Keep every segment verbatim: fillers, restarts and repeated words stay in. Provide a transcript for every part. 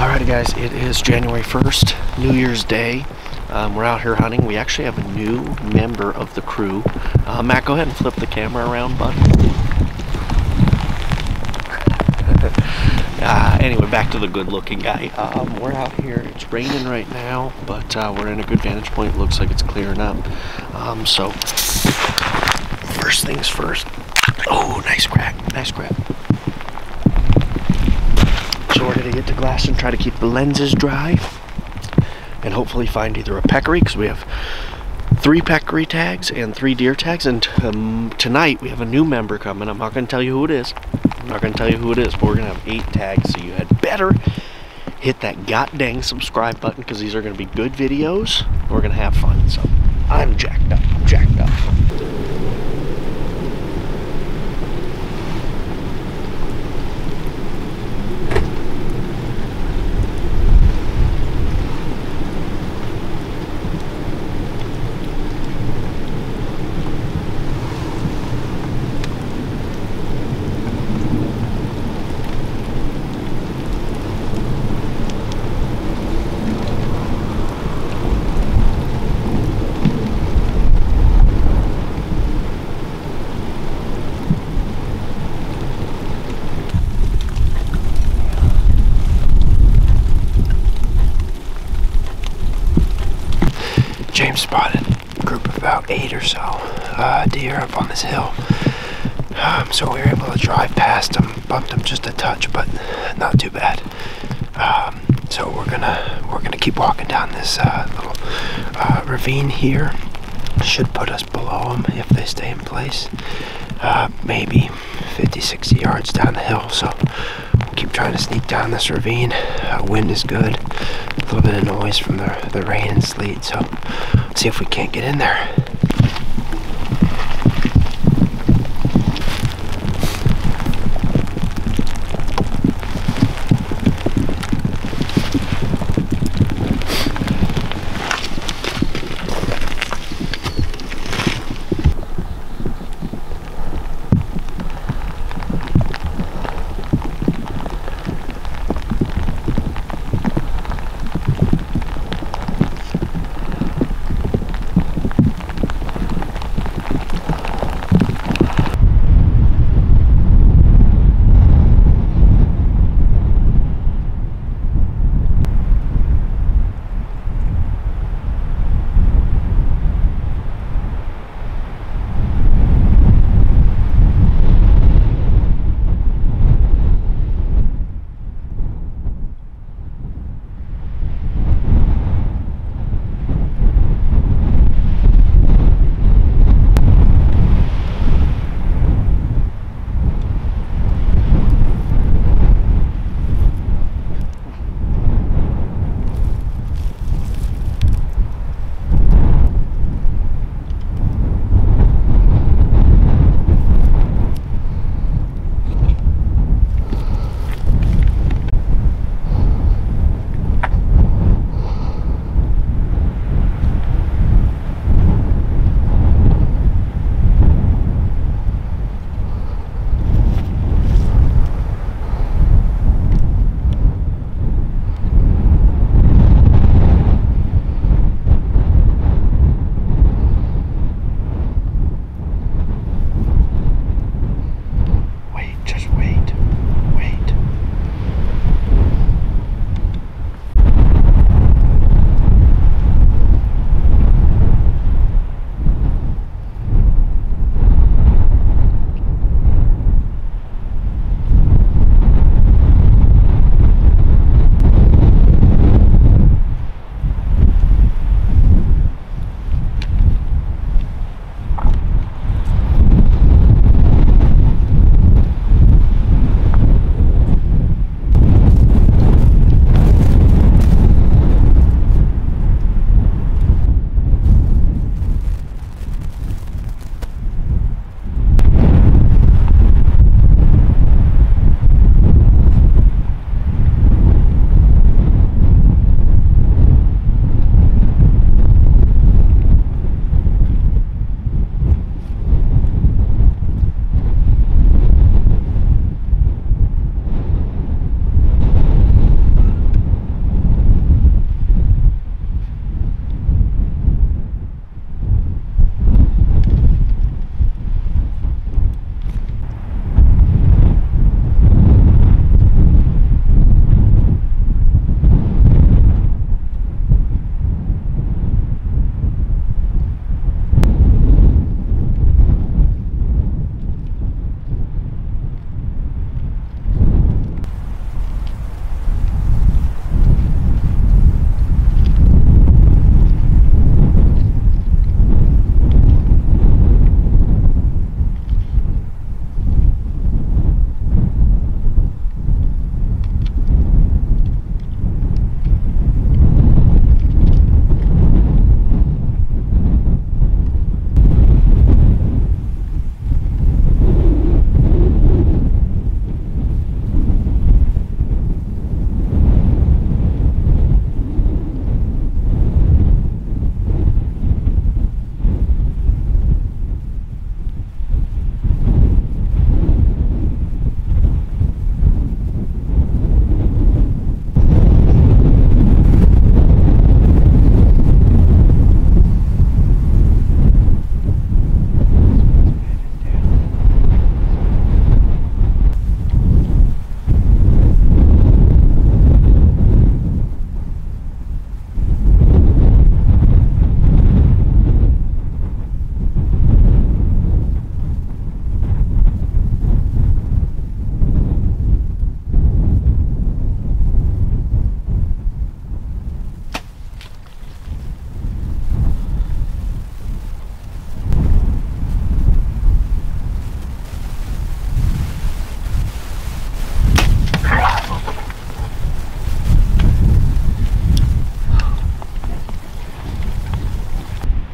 Alrighty guys, it is January first, New Year's Day. Um, we're out here hunting. We actually have a new member of the crew. Uh, Matt, go ahead and flip the camera around, bud. uh, anyway, back to the good-looking guy. Um, we're out here. It's raining right now, but uh, we're in a good vantage point. Looks like it's clearing up. Um, so, first things first. Oh, nice crack. Nice crack. So we're going to get the glass and try to keep the lenses dry and hopefully find either a peccary, because we have three peccary tags and three deer tags, and um, tonight we have a new member coming. I'm not going to tell you who it is. I'm not going to tell you who it is, but we're going to have eight tags, so you had better hit that god dang subscribe button, because these are going to be good videos. We're going to have fun, so I'm jacked up. I'm jacked up. James spotted a group of about eight or so uh, deer up on this hill, um, so we were able to drive past them, bumped them just a touch, but not too bad. Um, so we're gonna we're gonna keep walking down this uh, little uh, ravine here. Should put us below them if they stay in place. Uh, maybe fifty, sixty yards down the hill. So we'll keep trying to sneak down this ravine. Uh, wind is good. A little bit of noise from the, the rain and sleet. So let's see if we can't get in there.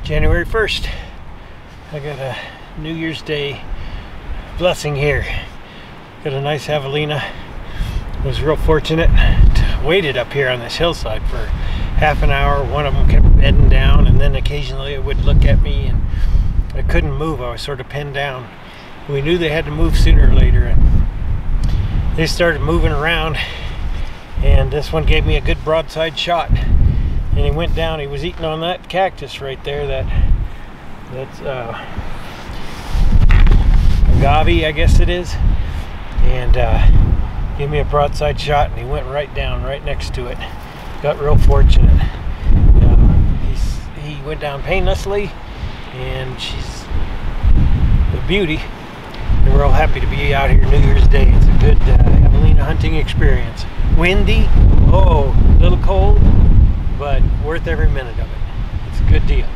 January first. I got a New Year's Day blessing here. Got a nice javelina. Was real fortunate. Waited up here on this hillside for half an hour. One of them kept bedding down, and then occasionally it would look at me, and I couldn't move. I was sort of pinned down. We knew they had to move sooner or later, and they started moving around, and this one gave me a good broadside shot, and he went down. He was eating on that cactus right there, that that's uh, agave, I guess it is, and uh, gave me a broadside shot, and he went right down right next to it. Got real fortunate. Uh, he's, he went down painlessly, and she's a beauty. And we're all happy to be out here New Year's Day. It's a good uh, javelina hunting experience. Windy, oh, a little cold, but worth every minute of it. It's a good deal.